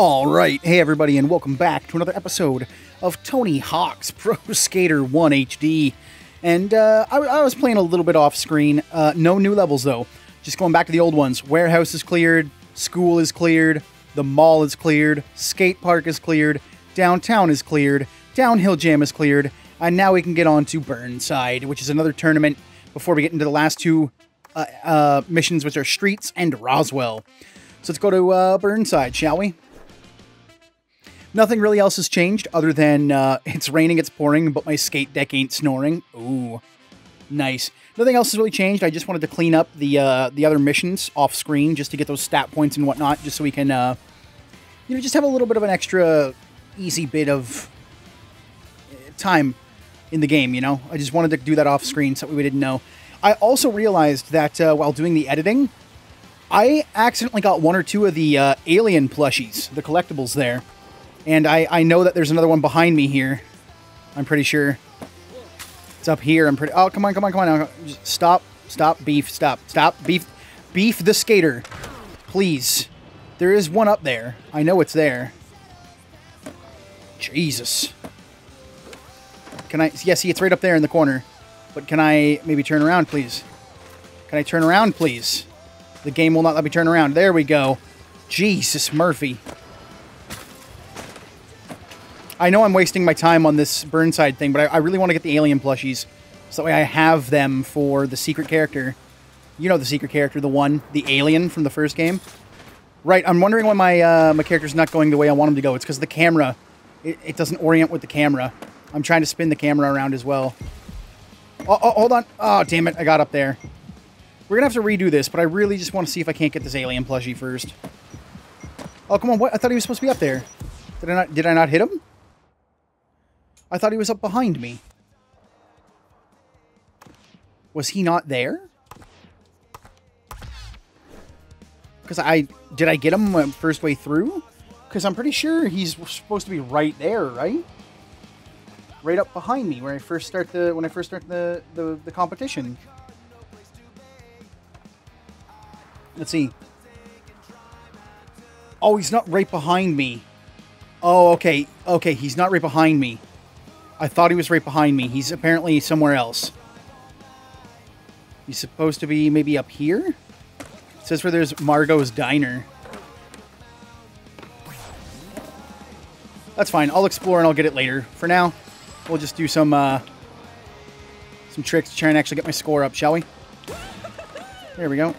Alright, hey everybody, and welcome back to another episode of Tony Hawk's Pro Skater 1 HD. And I was playing a little bit off screen, no new levels though, just going back to the old ones. Warehouse is cleared, school is cleared, the mall is cleared, skate park is cleared, downtown is cleared, downhill jam is cleared, and now we can get on to Burnside, which is another tournament before we get into the last two missions, which are Streets and Roswell. So let's go to Burnside, shall we? Nothing really else has changed other than it's raining, it's pouring, but my skate deck ain't snoring. Ooh, nice. Nothing else has really changed. I just wanted to clean up the other missions off screen just to get those stat points and whatnot, just so we can, you know, just have a little bit of an extra easy bit of time in the game, you know? I just wanted to do that off screen so we didn't know. I also realized that while doing the editing, I accidentally got one or two of the alien plushies, the collectibles there. And I know that there's another one behind me here. I'm pretty sure it's up here. I'm pretty. Oh, come on, come on, come on! Just stop, stop, beef, stop, stop, beef, beef the skater, please. There is one up there. I know it's there. Jesus. Can I? Yeah, see, it's right up there in the corner. But can I maybe turn around, please? Can I turn around, please? The game will not let me turn around. There we go. Jesus, Murphy. I know I'm wasting my time on this Burnside thing, but I really want to get the alien plushies. So that way I have them for the secret character. You know the secret character, the one, the alien from the first game. Right, I'm wondering why my my character's not going the way I want him to go. It's because the camera, it doesn't orient with the camera. I'm trying to spin the camera around as well. Oh, hold on. Oh, damn it, I got up there. We're going to have to redo this, but I really just want to see if I can't get this alien plushie first. Oh, come on, what? I thought he was supposed to be up there. Did I not hit him? I thought he was up behind me. Was he not there? Because did I get him my first way through? Because I'm pretty sure he's supposed to be right there, right? Right up behind me where I first start the competition. Let's see. Oh, he's not right behind me. Oh, okay. Okay, he's not right behind me. I thought he was right behind me. He's apparently somewhere else. He's supposed to be maybe up here? It says where there's Margot's Diner. That's fine. I'll explore and I'll get it later. For now, we'll just do some tricks to try and actually get my score up, shall we? There we go.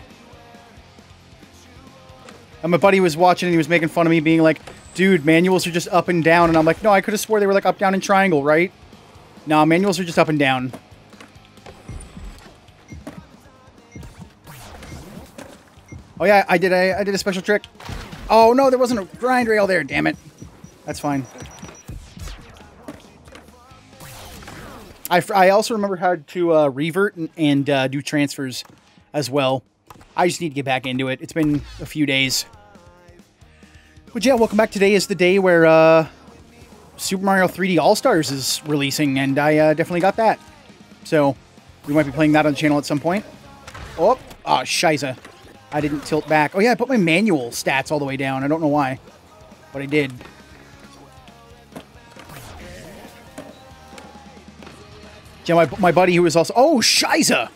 And my buddy was watching and he was making fun of me being like, dude, manuals are just up and down. And I'm like, no, I could have swore they were like up, down, and triangle, right? Nah, manuals are just up and down. Oh yeah, I did a special trick. Oh no, there wasn't a grind rail there, damn it. That's fine. I also remember how to revert and do transfers as well. I just need to get back into it. It's been a few days. But yeah, welcome back. Today is the day where Super Mario 3D All-Stars is releasing, and I definitely got that. So, we might be playing that on the channel at some point. Oh, ah, shiza. I didn't tilt back. Oh yeah, I put my manual stats all the way down. I don't know why, but I did. Yeah, my buddy who was also... Oh, shiza!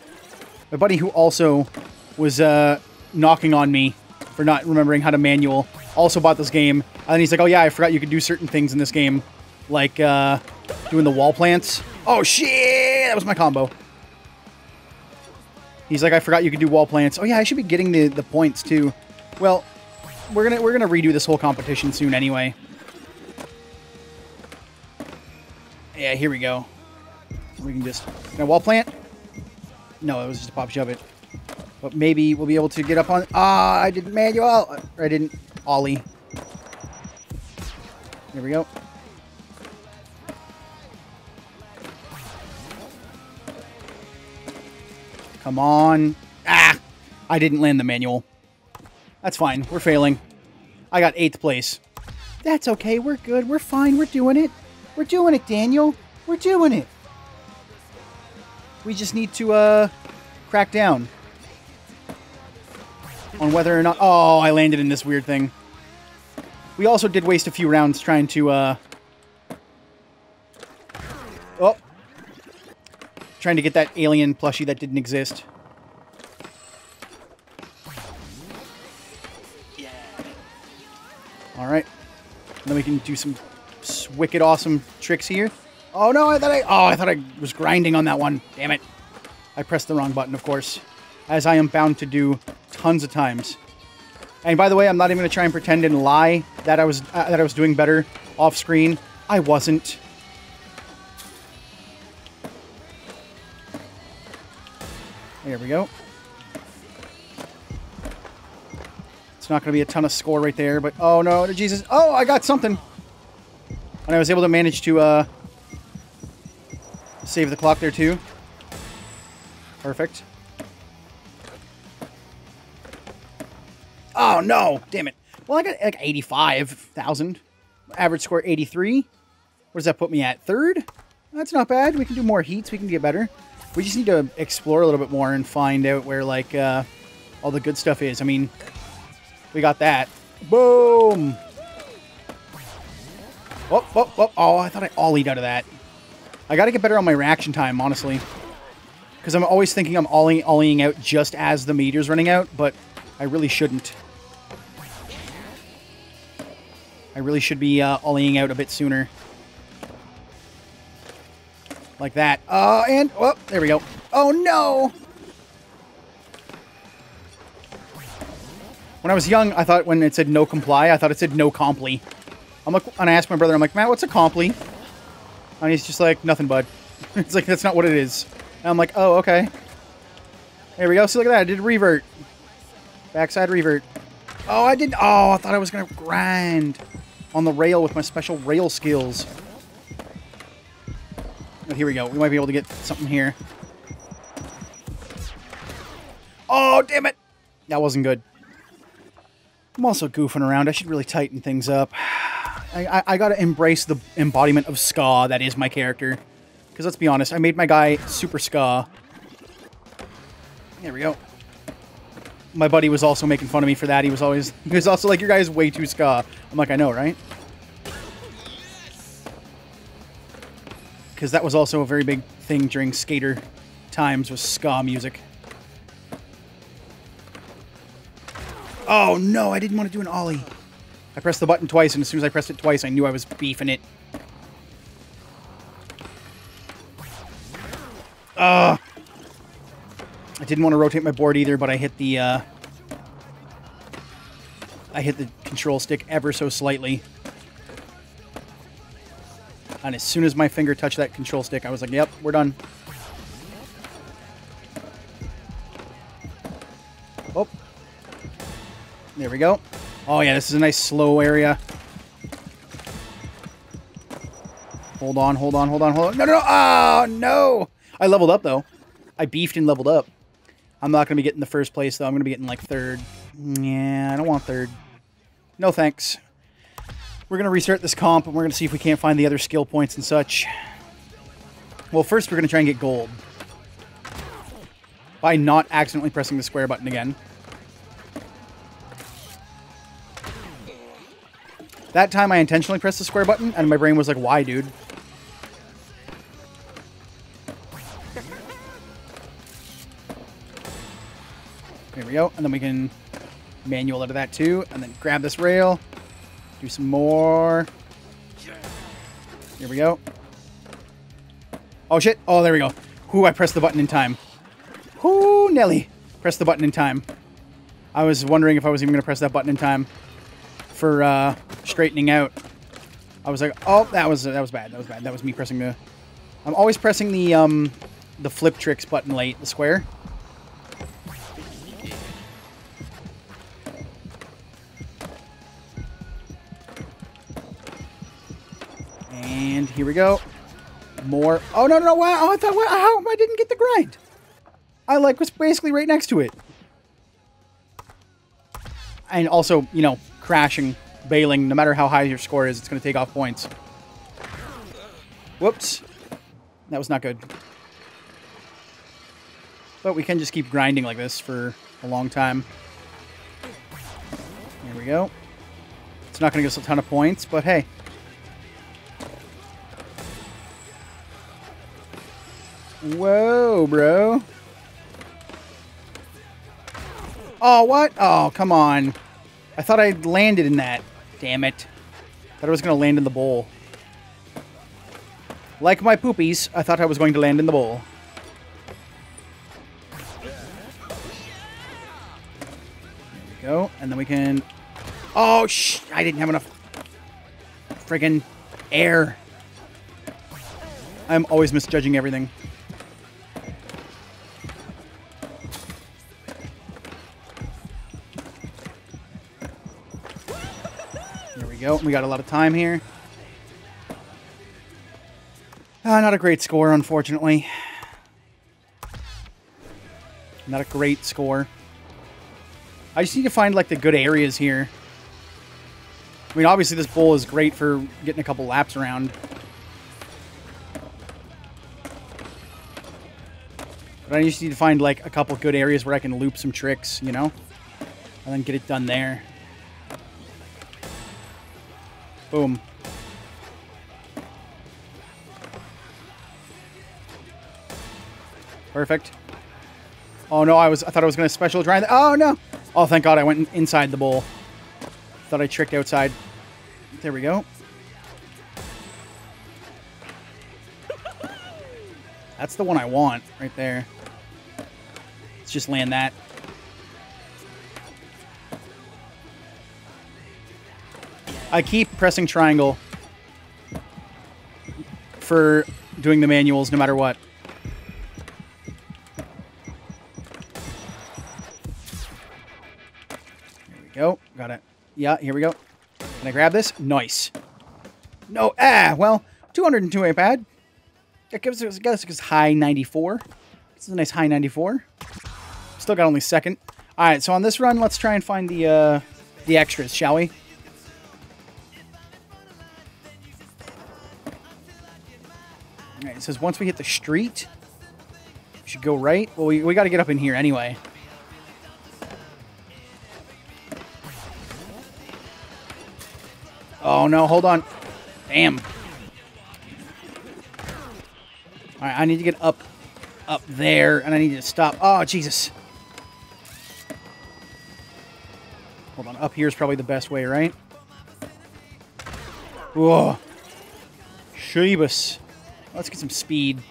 My buddy who also was knocking on me for not remembering how to manual. Also bought this game, and then he's like, oh yeah, I forgot you could do certain things in this game, like doing the wall plants. Oh shit, that was my combo. He's like, I forgot you could do wall plants. Oh yeah, I should be getting the points too. Well, we're gonna redo this whole competition soon anyway. Yeah, here we go. We can just, can I wall plant? No, it was just a pop shove it. But maybe we'll be able to get up on, ah, I didn't manual, I didn't ollie. There we go. Come on. Ah! I didn't land the manual. That's fine. We're failing. I got 8th place. That's okay. We're good. We're fine. We're doing it. We're doing it, Daniel. We're doing it. We just need to, crack down on whether or not... Oh, I landed in this weird thing. We also did waste a few rounds trying to, oh! Trying to get that alien plushie that didn't exist. Yeah. Alright. Then we can do some wicked awesome tricks here. Oh no, I thought I was grinding on that one. Damn it. I pressed the wrong button, of course. As I am bound to do tons of times. And by the way, I'm not even going to try and pretend and lie that I was doing better off screen. I wasn't. There we go. It's not going to be a ton of score right there, but oh no, Jesus. Oh, I got something. And I was able to manage to save the clock there too. Perfect. Oh, no. Damn it. Well, I got like 85,000. Average score 83. What does that put me at? Third? That's not bad. We can do more heats. We can get better. We just need to explore a little bit more and find out where, like, all the good stuff is. I mean, we got that. Boom! Oh, oh, oh. Oh, I thought I ollied out of that. I got to get better on my reaction time, honestly. Because I'm always thinking I'm ollieing out just as the meter's running out, but I really shouldn't. I really should be ollieing out a bit sooner. Like that. And... Oh, there we go. Oh, no! When I was young, I thought when it said no comply, I thought it said no comply. I'm like, and I asked my brother, I'm like, Matt, what's a comply? And he's just like, nothing, bud. It's like, that's not what it is. And I'm like, oh, okay. There we go. See, look at that. I did revert. Backside revert. Oh, I didn't. Oh, I thought I was going to grind on the rail with my special rail skills. But here we go. We might be able to get something here. Oh, damn it. That wasn't good. I'm also goofing around. I should really tighten things up. I got to embrace the embodiment of ska that is my character. Because let's be honest, I made my guy super ska. There we go. My buddy was also making fun of me for that. He was also like, your guy is way too ska. I'm like, I know, right? Because that was also a very big thing during skater times was ska music. Oh no, I didn't want to do an ollie. I pressed the button twice, and as soon as I pressed it twice, I knew I was beefing it. Ugh. I didn't want to rotate my board either, but I hit the control stick ever so slightly. And as soon as my finger touched that control stick, I was like, yep, we're done. Oh. There we go. Oh, yeah, this is a nice slow area. Hold on, hold on, hold on, hold on. No, no, no. Oh, no. I leveled up, though. I beefed and leveled up. I'm not going to be getting the first place, though. I'm going to be getting, like, third. Yeah, I don't want third. No thanks. We're going to restart this comp, and we're going to see if we can't find the other skill points and such. Well, first, we're going to try and get gold. By not accidentally pressing the square button again. That time, I intentionally pressed the square button, and my brain was like, why, dude? There we go. And then we can manual out of that, too. And then grab this rail. Do some more. Here we go. Oh, shit. Oh, there we go. Ooh, I pressed the button in time. Ooh, Nelly. Pressed the button in time. I was wondering if I was even going to press that button in time for straightening out. I was like, oh, that was bad. That was bad. That was me pressing the... I'm always pressing the flip tricks button late, the square. And here we go. More. Oh, no, no, no. Wow. Oh, I thought, wow, how I didn't get the grind. I, like, was basically right next to it. And also, you know, crashing, bailing, no matter how high your score is, it's going to take off points. Whoops. That was not good. But we can just keep grinding like this for a long time. There we go. It's not going to give us a ton of points, but hey. Whoa, bro. Oh, what? Oh, come on. I thought I landed in that. Damn it. Thought I was going to land in the bowl. Like my poopies, I thought I was going to land in the bowl. There we go. And then we can... Oh, shh! I didn't have enough friggin' air. I'm always misjudging everything. There we go. We got a lot of time here. Not a great score, unfortunately. Not a great score. I just need to find, like, the good areas here. I mean, obviously this bowl is great for getting a couple laps around. But I just need to find, like, a couple good areas where I can loop some tricks, you know? And then get it done there. Boom. Perfect. Oh no, I thought I was gonna special try. Oh no! Oh, thank God I went inside the bowl. Thought I tricked outside. There we go. That's the one I want right there. Let's just land that. I keep pressing triangle for doing the manuals no matter what. Go. Got it. Yeah, here we go. Can I grab this? Nice. No. Ah, well, 202 iPad. That gives us, I guess, because high 94. This is a nice high 94. Still got only second. All right, so on this run, let's try and find the extras, shall we? All right, it says once we hit the street, we should go right. Well, we got to get up in here anyway. Oh, no, hold on. Damn. All right, I need to get up there, and I need to stop. Oh, Jesus. Hold on, up here is probably the best way, right? Whoa. Sheebus. Let's get some speed.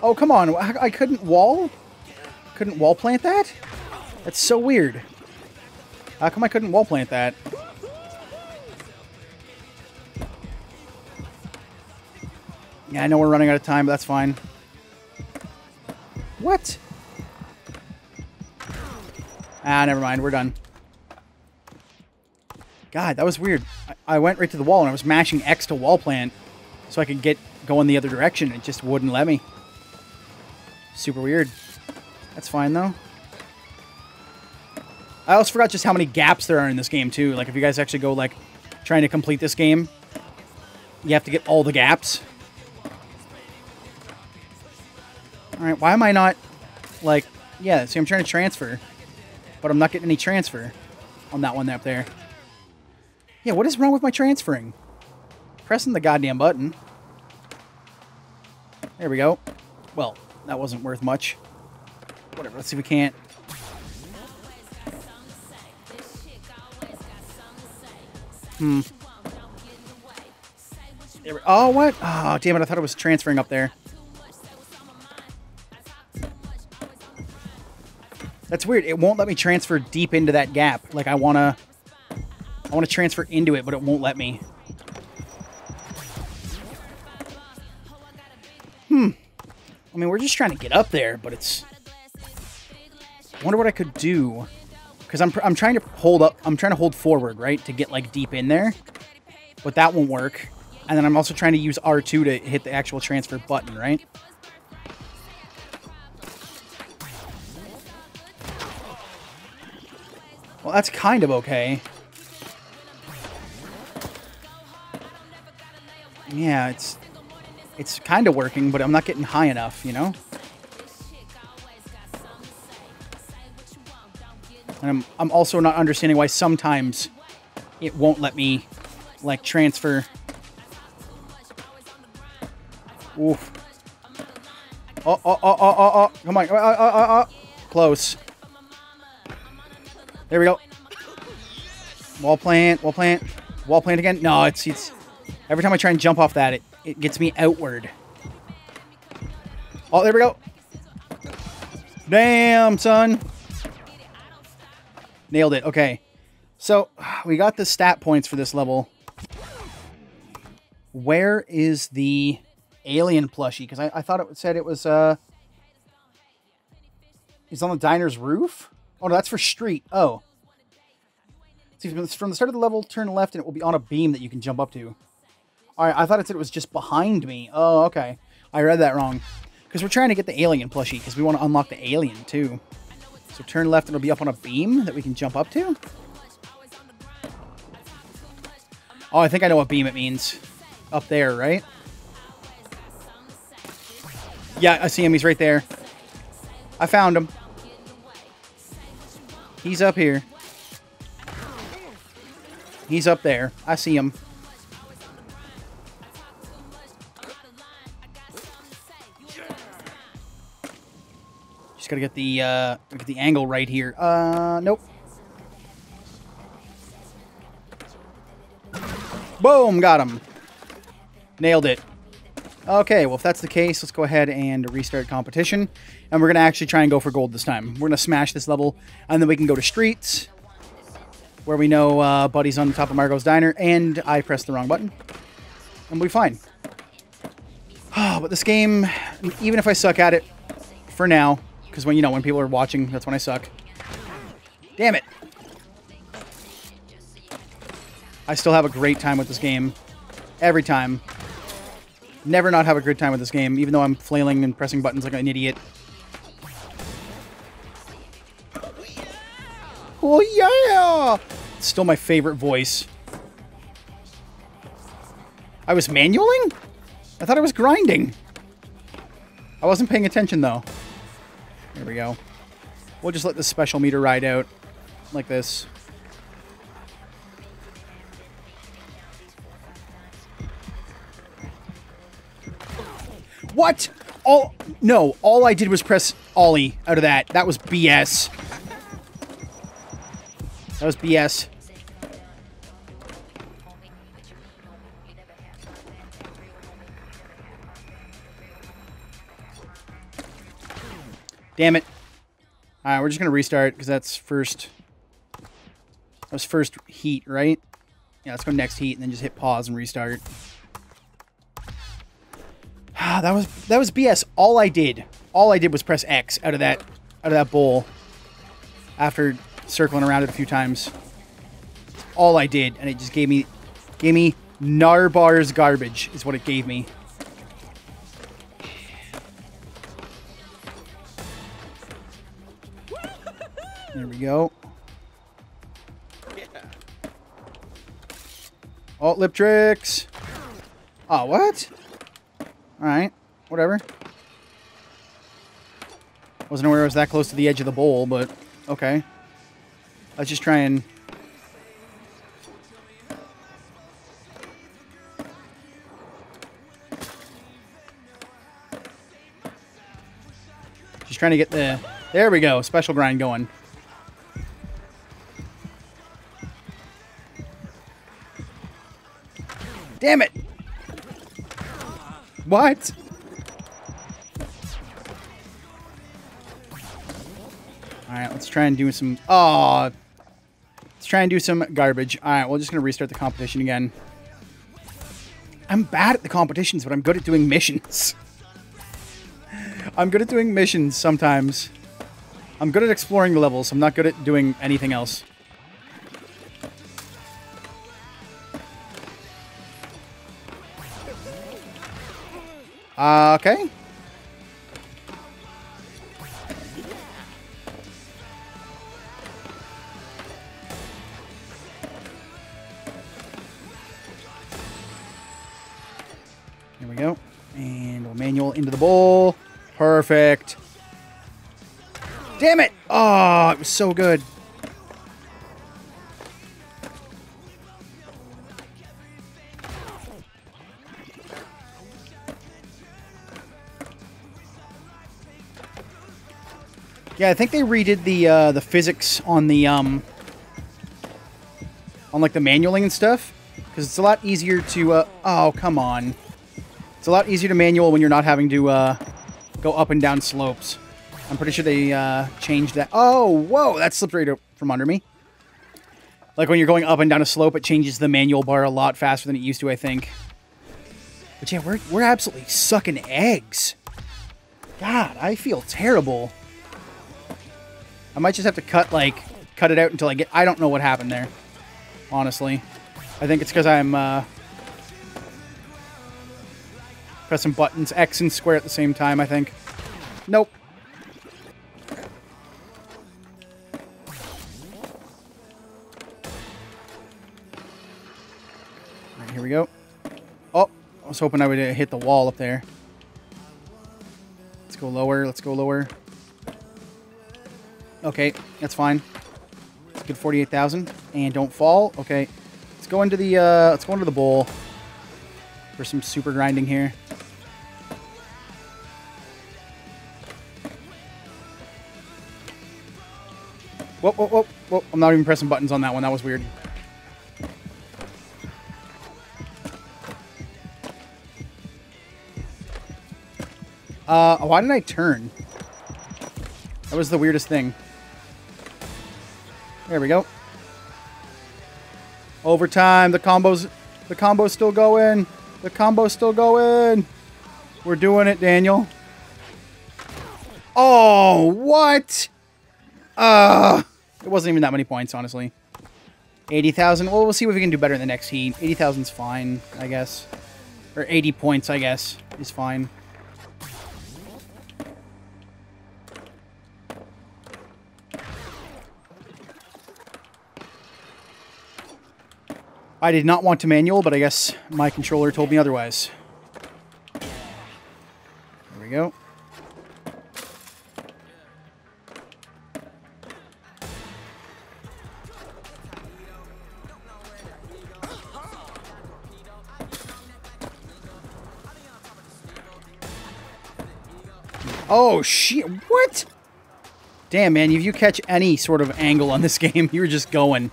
Oh, come on. I couldn't wall? Couldn't wall plant that? That's so weird. How come I couldn't wall plant that? Yeah, I know we're running out of time, but that's fine. What? Ah, never mind. We're done. God, that was weird. I went right to the wall and I was mashing X to wall plant so I could get going the other direction. It just wouldn't let me. Super weird. That's fine, though. I also forgot just how many gaps there are in this game, too. Like, if you guys actually go, like, trying to complete this game, you have to get all the gaps. Alright, why am I not, like... Yeah, see, I'm trying to transfer. But I'm not getting any transfer on that one up there. Yeah, what is wrong with my transferring? Pressing the goddamn button. There we go. Well, that wasn't worth much. Whatever, let's see if we can't. Oh, what? Oh, damn it, I thought it was transferring up there. That's weird, it won't let me transfer deep into that gap. Like, I wanna transfer into it, but it won't let me. I mean, we're just trying to get up there, but it's... I wonder what I could do, because I'm trying to hold up. I'm trying to hold forward, right, to get like deep in there, but that won't work. And then I'm also trying to use R2 to hit the actual transfer button, right? Well, that's kind of okay. Yeah, it's kind of working, but I'm not getting high enough, you know? And I'm also not understanding why sometimes it won't let me, like, transfer. Oof. Oh, oh, oh, oh, oh, oh. Come on. Oh, oh, oh, oh. Close. There we go. Wall plant, wall plant. Wall plant again? No, it's... Every time I try and jump off that, it gets me outward. Oh, there we go. Damn, son. Nailed it. Okay. So, we got the stat points for this level. Where is the alien plushie? Because I thought it said it was... It's on the diner's roof? Oh, no, that's for street. Oh. See, from the start of the level, turn left and it will be on a beam that you can jump up to. Alright, I thought it said it was just behind me. Oh, okay. I read that wrong. Because we're trying to get the alien plushie, because we want to unlock the alien, too. So turn left and it'll be up on a beam that we can jump up to? Oh, I think I know what beam it means. Up there, right? Yeah, I see him. He's right there. I found him. He's up here. He's up there. I see him. Just gotta get the angle right here. Nope. Boom! Got him. Nailed it. Okay, well, if that's the case, let's go ahead and restart competition. And we're gonna actually try and go for gold this time. We're gonna smash this level, and then we can go to streets, where we know Buddy's on the top of Margot's Diner, and I pressed the wrong button, and we'll be fine. Oh, but this game, even if I suck at it for now, because when, you know, when people are watching, that's when I suck. Damn it. I still have a great time with this game. Every time. Never not have a good time with this game, even though I'm flailing and pressing buttons like an idiot. Oh, yeah! It's still my favorite voice. I was manualing? I thought I was grinding. I wasn't paying attention, though. There we go. We'll just let the special meter ride out like this. What? Oh, no. All I did was press Ollie out of that. That was BS. That was BS. Damn it. Alright, we're just gonna restart because that's first. That was first heat, right? Yeah, let's go next heat and then just hit pause and restart. Ah, that was BS. All I did was press X out of that bowl. After circling around it a few times. That's all I did, and it just gave me Narbar's garbage is what it gave me. There we go. Oh, lip tricks. Oh, what? Alright, whatever. Wasn't aware I was that close to the edge of the bowl, but okay. Let's just try and... Just trying to get the... There we go, special grind going. Damn it! What? Alright, let's try and do some... Aww! Try and do some garbage. All right, we're just gonna restart the competition again. I'm bad at the competitions, but I'm good at doing missions. I'm good at doing missions sometimes. I'm good at exploring the levels. I'm not good at doing anything else. Okay. Into the bowl. Perfect. Damn it! Oh, it was so good. Yeah, I think they redid the physics on the on like the manualing and stuff, because it's a lot easier to oh come on, it's a lot easier to manual when you're not having to go up and down slopes. I'm pretty sure they changed that. Oh whoa, that slipped right from under me. Like when you're going up and down a slope, it changes the manual bar a lot faster than it used to, I think. But yeah, we're absolutely sucking eggs. God, I feel terrible. I might just have to cut it out until I get... I don't know what happened there, honestly. I think it's because I'm pressing buttons, X and square at the same time, I think. Nope. All right, here we go. Oh, I was hoping I would hit the wall up there. Let's go lower, let's go lower. Okay, that's fine. It's a good 48,000. And don't fall. Okay. Let's go into the bowl for some super grinding here. Whoa, whoa, whoa, whoa. I'm not even pressing buttons on that one. That was weird. Why didn't I turn? That was the weirdest thing. There we go. Overtime. The combo's still going. The combo's still going. We're doing it, Daniel. Oh, what? It wasn't even that many points, honestly. 80,000. Well, we'll see if we can do better in the next heat. 80,000's fine, I guess. Or 80 points, I guess, is fine. I did not want to manual, but I guess my controller told me otherwise. There we go. Oh, shit. What? Damn, man. If you catch any sort of angle on this game, you're just going.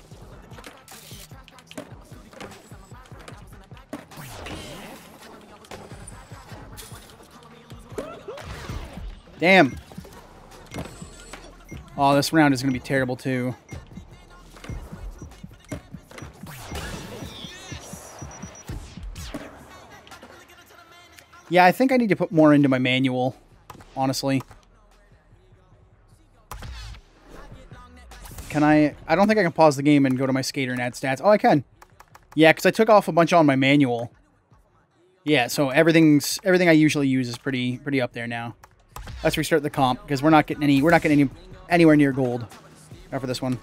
Damn. Oh, this round is going to be terrible, too. Yeah, I think I need to put more into my manual, honestly. Can I... I don't think I can pause the game and go to my skater and add stats. Oh, I can. Yeah, because I took off a bunch on my manual. Yeah, so everything I usually use is pretty up there now. Let's restart the comp because we're not getting any. We're not getting anywhere near gold after this one.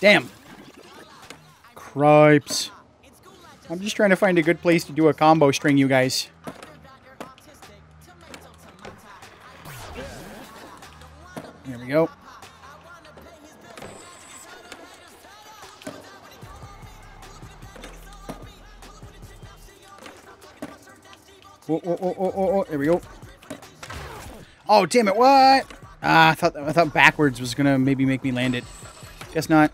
Damn. Cripes. I'm just trying to find a good place to do a combo string, you guys. Go. Oh, oh, oh, oh, oh, there we go. Oh, damn it. What? Ah, I thought backwards was going to maybe make me land it. Guess not.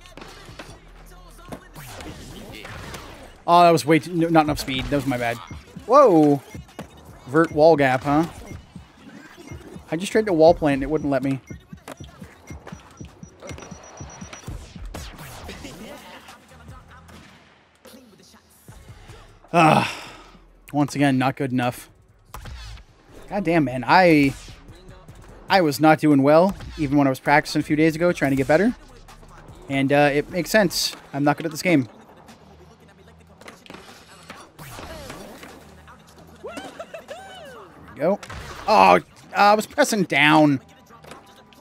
Oh, that was way too, not enough speed. That was my bad. Whoa. Vert wall gap, huh? I just tried to wall plant and it wouldn't let me. Once again, not good enough. God damn, man. I was not doing well, even when I was practicing a few days ago, trying to get better. And it makes sense. I'm not good at this game. There we go. Oh, I was pressing down.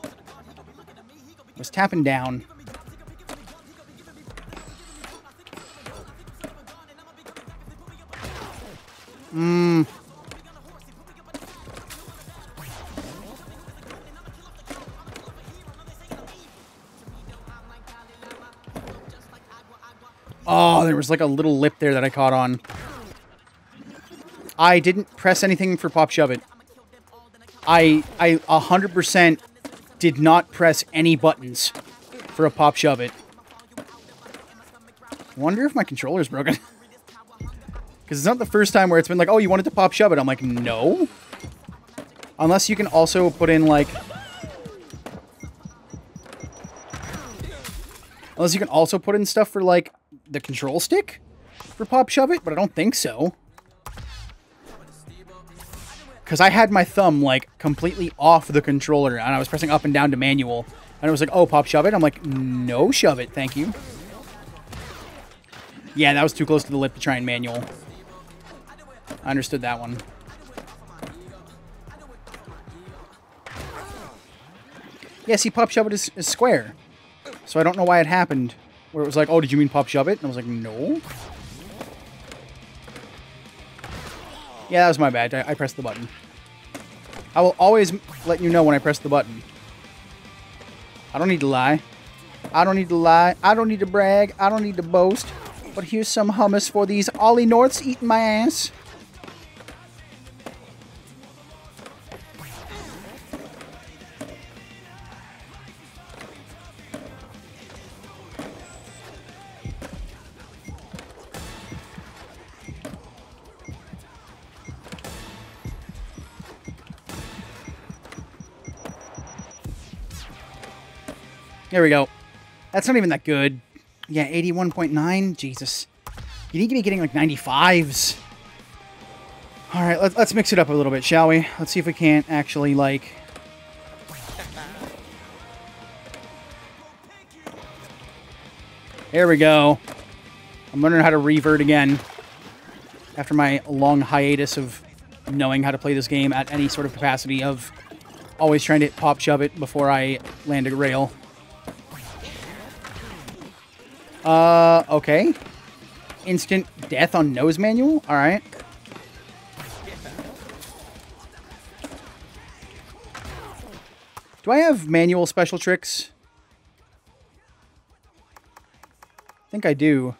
I was tapping down. Mmm. Oh, there was like a little lip there that I caught on. I didn't press anything for Pop Shove It. I 100% did not press any buttons for a Pop Shove It. Wonder if my controller's broken. Because it's not the first time where it's been like, oh, you wanted to Pop Shove It. I'm like, no. Unless you can also put in like... Unless you can also put in stuff for like the control stick for Pop Shove It, but I don't think so. Because I had my thumb like completely off the controller and I was pressing up and down to manual. And it was like, oh, Pop Shove It. I'm like, no, shove it. Thank you. Yeah, that was too close to the lip to try and manual. I understood that one. Yeah, see, Pop Shove It is square. So I don't know why it happened. Where it was like, oh, did you mean Pop Shove It? And I was like, no. Yeah, that was my bad. I pressed the button. I will always let you know when I press the button. I don't need to lie. I don't need to lie. I don't need to brag. I don't need to boast. But here's some hummus for these Ollie Norths eating my ass. There we go. That's not even that good. Yeah, 81.9. Jesus. You need to be getting like 95s. All right, let's mix it up a little bit, shall we? Let's see if we can't actually like... There we go. I'm learning how to revert again. After my long hiatus of knowing how to play this game at any sort of capacity of always trying to Pop Shove It before I land a rail. Okay. Instant death on nose manual? Alright. Do I have manual special tricks? I think I do.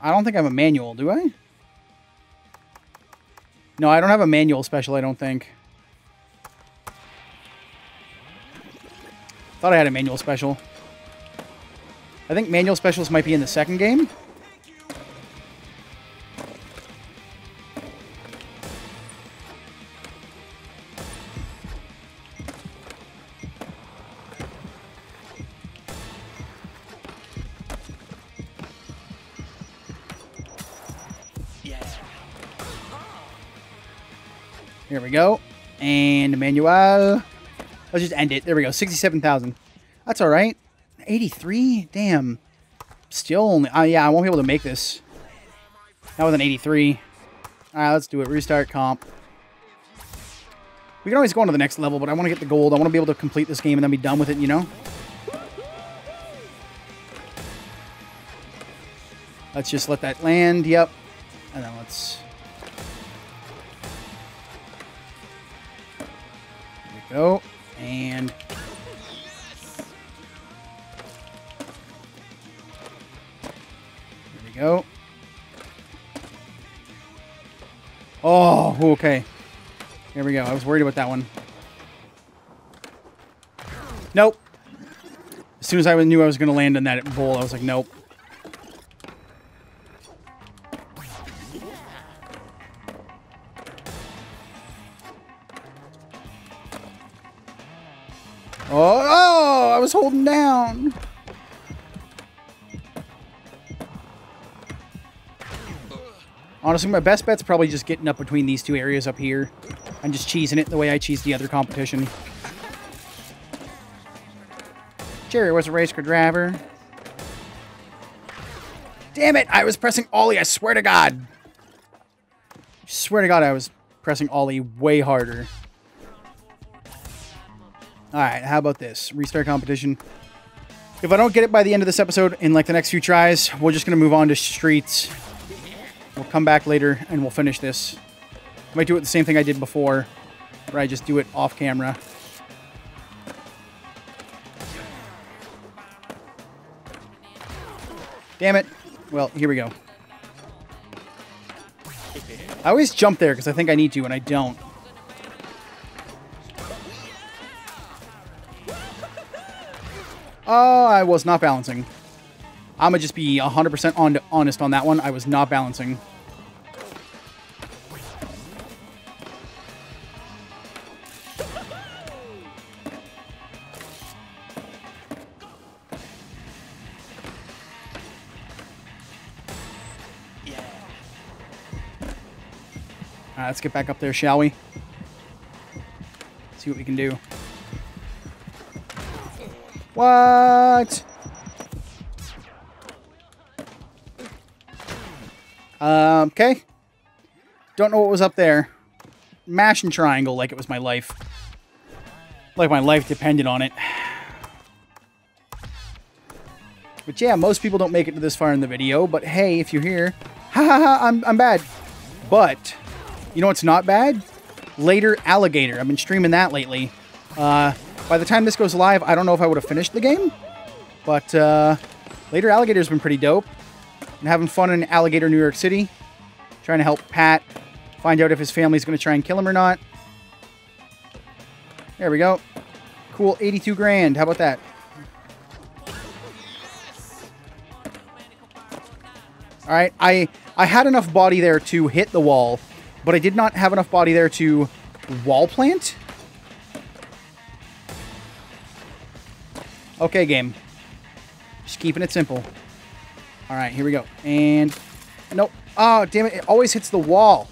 I don't think I have a manual, do I? No, I don't have a manual special, I don't think. Thought I had a manual special. I think manual specials might be in the second game. Yes. Here we go. And manual. Let's just end it. There we go. 67,000. That's all right. 83? Damn. Still only... yeah, I won't be able to make this. That was an 83. Alright, let's do it. Restart comp. We can always go on to the next level, but I want to get the gold. I want to be able to complete this game and then be done with it, you know? Let's just let that land. Yep. And then let's... There we go. And... Go. Oh, okay. Here we go. I was worried about that one. Nope. As soon as I knew I was going to land on that bowl, I was like, nope. Oh, I was holding down. Honestly, my best bet's probably just getting up between these two areas up here and just cheesing it the way I cheesed the other competition. Jerry was a race car driver. Damn it! I was pressing Ollie, I swear to God! I swear to God, I was pressing Ollie way harder. Alright, how about this? Restart competition. If I don't get it by the end of this episode, in like the next few tries, we're just gonna move on to streets. We'll come back later, and we'll finish this. I might do it the same thing I did before, where I just do it off camera. Damn it. Well, here we go. I always jump there because I think I need to and I don't. Oh, I was not balancing. I'm going to just be 100% honest on that one. I was not balancing. Let's get back up there, shall we? See what we can do. What? Okay. Don't know what was up there. Mash and triangle like it was my life. Like my life depended on it. But yeah, most people don't make it to this far in the video. But hey, if you're here... Ha ha ha, I'm bad. But... You know what's not bad? Later Alligator. I've been streaming that lately. By the time this goes live, I don't know if I would have finished the game. But Later Alligator's been pretty dope. I'm having fun in Alligator, New York City. Trying to help Pat find out if his family's going to try and kill him or not. There we go. Cool, 82 grand. How about that? All right, I had enough body there to hit the wall. But I did not have enough body there to wall plant. Okay, game. Just keeping it simple. All right, here we go. And nope. Oh, damn it. It always hits the wall.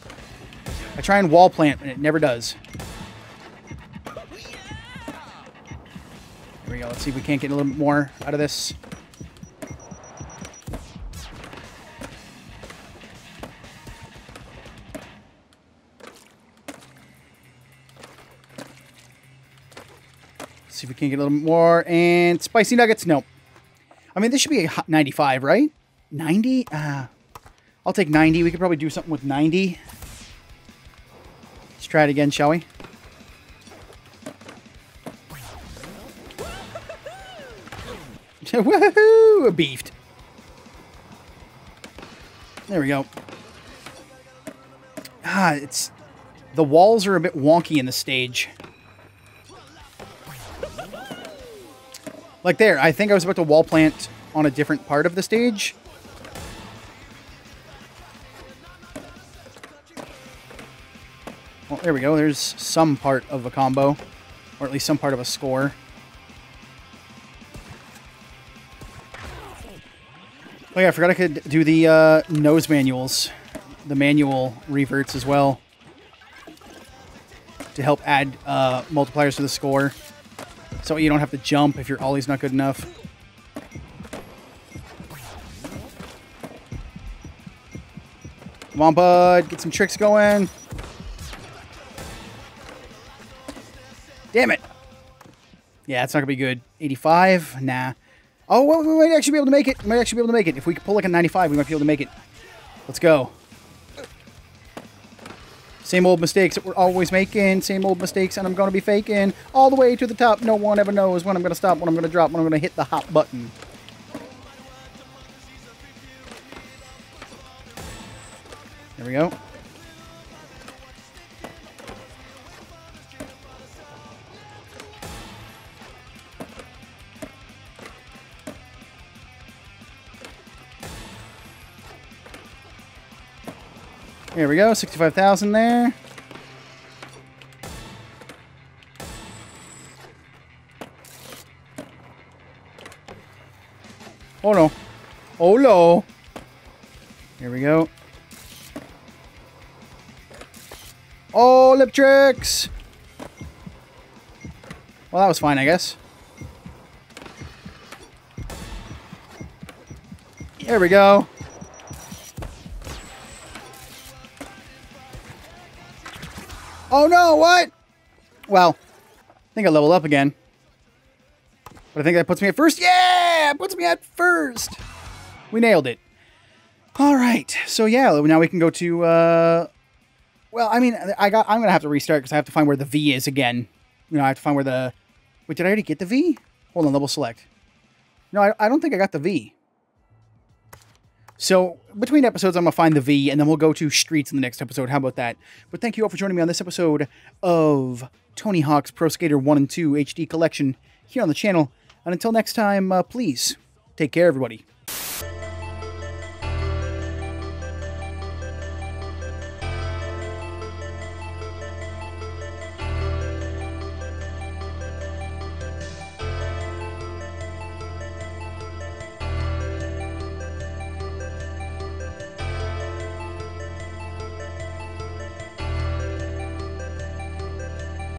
I try and wall plant, and it never does. Here we go. Let's see if we can't get a little bit more out of this. See if we can get a little more. And spicy nuggets? Nope. I mean, this should be a 95, right? 90? I'll take 90. We could probably do something with 90. Let's try it again, shall we? Woohoo! Beefed. There we go. It's... The walls are a bit wonky in the stage. Like there, I think I was about to wall plant on a different part of the stage. Well, there we go. There's some part of a combo, or at least some part of a score. Oh yeah, I forgot I could do the nose manuals, the manual reverts as well, to help add multipliers to the score. So you don't have to jump if your ollie's not good enough. Come on, bud. Get some tricks going. Damn it. Yeah, it's not going to be good. 85? Nah. Oh, well, we might actually be able to make it. We might actually be able to make it. If we could pull like a 95, we might be able to make it. Let's go. Same old mistakes that we're always making, same old mistakes, and I'm going to be faking all the way to the top. No one ever knows when I'm going to stop, when I'm going to drop, when I'm going to hit the hop button. There we go. There we go, 65,000 there. Oh no. Oh no. Here we go. Oh, lip tricks. Well, that was fine, I guess. There we go. Oh no, what? Well, I think I leveled up again. But I think that puts me at first. Yeah, it puts me at first. We nailed it. All right. So yeah, now we can go to, well, I mean, I'm going to have to restart because I have to find where the V is again. You know, I have to find where the, wait, did I already get the V? Hold on, level select. No, I don't think I got the V. So between episodes, I'm going to find the V, and then we'll go to streets in the next episode. How about that? But thank you all for joining me on this episode of Tony Hawk's Pro Skater 1 and 2 HD Collection here on the channel. And until next time, please take care, everybody.